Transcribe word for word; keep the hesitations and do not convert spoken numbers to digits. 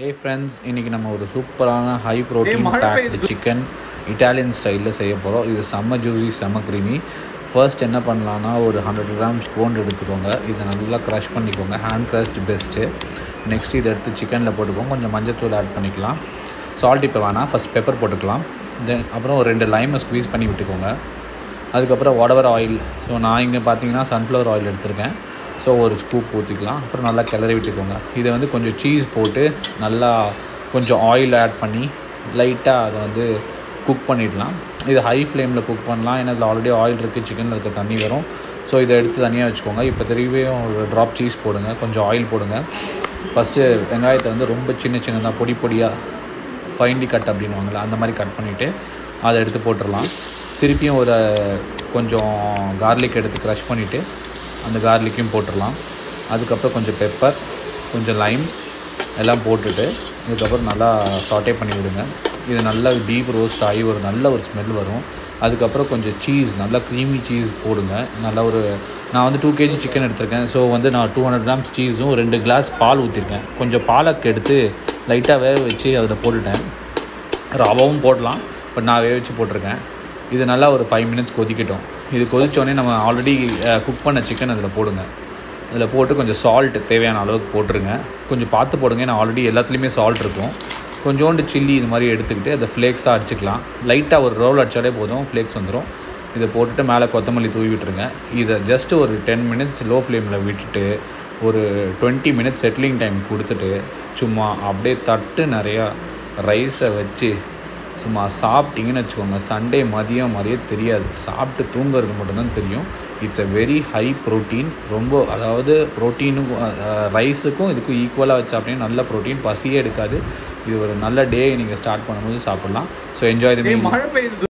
Hey friends, இன்னைக்கு நம்ம ஒரு சூப்பரான high protein baked chicken Italian ஸ்டைலில் செய்ய போகிறோம். இது செம்ம ஜூஸி செம்ம கிரீமி. ஃபர்ஸ்ட் என்ன பண்ணலான்னா ஒரு ஹண்ட்ரட் கிராம்ஸ் பூண்டு எடுத்துக்கோங்க. இதை நல்லா க்ரஷ் பண்ணிக்கோங்க, ஹேண்ட் க்ரஷ்ட் பெஸ்ட்டு. நெக்ஸ்ட் இதை எடுத்து சிக்கனில் போட்டுக்கோங்க. கொஞ்சம் மஞ்சத்தூள் ஆட் பண்ணிக்கலாம். சால்ட் இப்போ வேணாம், ஃபஸ்ட் பெப்பர் போட்டுக்கலாம். தென் அப்புறம் ஒரு ரெண்டு லைமை ஸ்க்வீஸ் பண்ணி விட்டுக்கோங்க. அதுக்கப்புறம் வாடவர் ஆயில், ஸோ நான் இங்கே பார்த்தீங்கன்னா சன்ஃப்ளவர் ஆயில் எடுத்திருக்கேன். ஸோ ஒரு ஸ்கூப் ஊற்றிக்கலாம். அப்புறம் நல்லா கிளறி விட்டுக்கோங்க. இதை வந்து கொஞ்சம் சீஸ் போட்டு நல்லா கொஞ்சம் ஆயில் ஆட் பண்ணி லைட்டாக அதை வந்து குக் பண்ணிடலாம். இது ஹை ஃப்ளேமில் குக் பண்ணலாம், ஏன்னா இதில் ஆல்ரெடி ஆயில் இருக்குது, சிக்கனில் இருக்க தண்ணி வரும். ஸோ இதை எடுத்து தனியாக வச்சுக்கோங்க. இப்போ திரும்பியும் ஒரு ட்ராப் சீஸ் போடுங்க, கொஞ்சம் ஆயில் போடுங்க. ஃபஸ்ட்டு வெங்காயத்தை வந்து ரொம்ப சின்ன சின்னதாக பொடி பொடியாக ஃபைன்லி கட் அப்படின்வாங்களே அந்த மாதிரி கட் பண்ணிவிட்டு அதை எடுத்து போட்டுடலாம். திருப்பியும் ஒரு கொஞ்சம் கார்லிக் எடுத்து க்ரஷ் பண்ணிவிட்டு அந்த கார்லிக்கும் போட்டுடலாம். அதுக்கப்புறம் கொஞ்சம் பெப்பர், கொஞ்சம் லைம் எல்லாம் போட்டுட்டு இதுக்கப்புறம் நல்லா சாட்டே பண்ணி விடுங்க. இது நல்லா டீப் ரோஸ்ட் ஆகி ஒரு நல்ல ஒரு ஸ்மெல் வரும். அதுக்கப்புறம் கொஞ்சம் சீஸ், நல்லா க்ரீமி சீஸ் போடுங்க. நல்லா ஒரு நான் வந்து டூ கேஜி சிக்கன் எடுத்திருக்கேன். ஸோ வந்து நான் டூ ஹண்ட்ரட் கிராம்ஸ் சீஸும் ரெண்டு கிளாஸ் பால் ஊற்றிருக்கேன். கொஞ்சம் பாலக்கு எடுத்து லைட்டாக வேக வச்சு அதில் போட்டுட்டேன். ரவாவும் போடலாம், பட் நான் வேக வச்சு போட்டிருக்கேன். இது நல்லா ஒரு ஃபைவ் மினிட்ஸ் கொதிக்கட்டும். இது கொதித்தோடனே நம்ம ஆல்ரெடி குக் பண்ண சிக்கன் அதில் போடுங்க. அதில் போட்டு கொஞ்சம் சால்ட் தேவையான அளவுக்கு போட்டுருங்க. கொஞ்சம் பார்த்து போடுங்க, ஏன்னா ஆல்ரெடி எல்லாத்துலேயுமே சால்ட் இருக்கும். கொஞ்சோண்டு சில்லி இது மாதிரி எடுத்துக்கிட்டு அதை ஃப்ளேக்ஸாக அடிச்சுக்கலாம். லைட்டாக ஒரு ரோல் அடித்தாலே போதும், ஃப்ளேக்ஸ் வந்துடும். இதை போட்டுட்டு மேலே கொத்தமல்லி தூவி விட்டுருங்க. இதை ஜஸ்ட்டு ஒரு டென் மினிட்ஸ் லோ ஃப்ளேமில் விட்டுட்டு ஒரு டுவெண்ட்டி மினிட்ஸ் செட்டிலிங் டைம் கொடுத்துட்டு சும்மா அப்படியே தட்டு நிறையா ரைஸை வச்சு சும்மா சாப்பிட்டிங்கன்னு வச்சுக்கோங்க. சண்டே மதியம் மாதிரியே தெரியாது, சாப்பிட்டு தூங்குறது மட்டும்தான் தெரியும். It's a very high protein, ரொம்ப அதாவது ப்ரோட்டீனுக்கும் ரைஸுக்கும் இதுக்கும் ஈக்குவலாக வச்சு சாப்பிட்டீங்கன்னா நல்ல ப்ரோட்டீன், பசியே எடுக்காது. இது ஒரு நல்ல டே நீங்கள் ஸ்டார்ட் பண்ணும்போது சாப்பிட்லாம். So enjoy the meal.